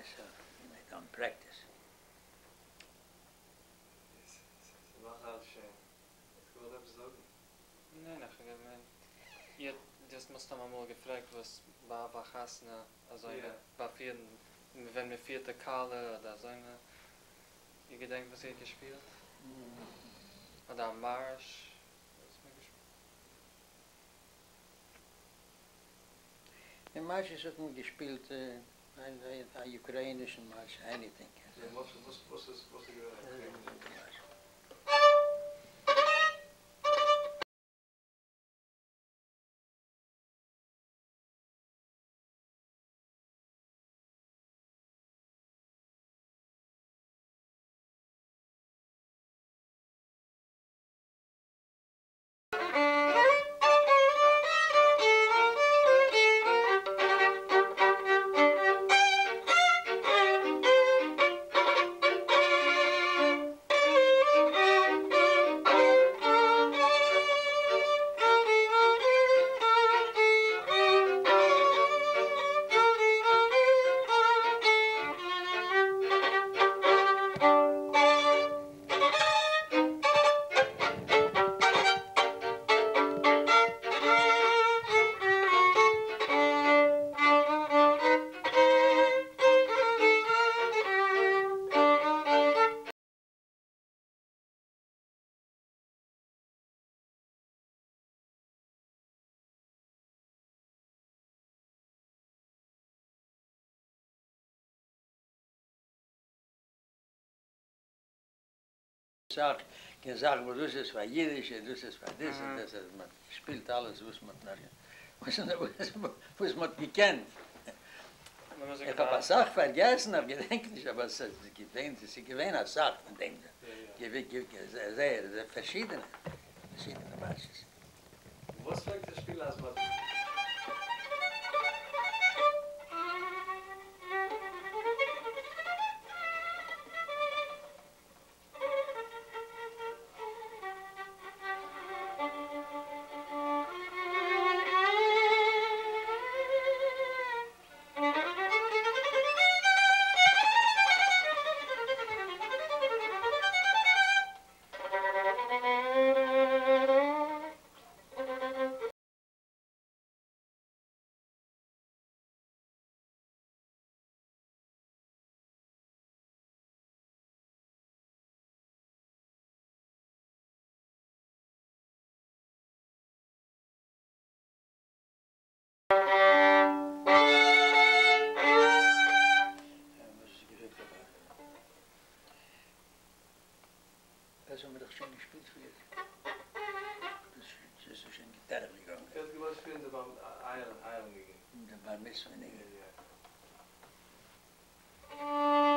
myself in my own practice. Je hebt me allemaal gevraagd waar gaat naar, wenn wir vierte Kale oder so eine, ihr Gedenk, was ihr gespielt? Oder am Marsch? Was ist mir gespielt? Der Marsch ist auch gespielt, ein ukrainischen Marsch, anything. Ja, was ist ukrainischen Marsch? Και ζάχαρη, δούσε σφαγίδι, δούσε σφαγίδι, σπίλτ, άλλε δούσε ματνάρια. Πού ματνικέν. Επα πασάχ, φαριάσνα, γεδέκνη, αλλά σε κυβέρνηση, σε κυβέρνηση, ασάχ, δέντε. Και ζέρε, φεσίδε, φεσίδε να βάσει. Πώ φαίνεται σπίλα, ματνάρια. Bar mitzvah,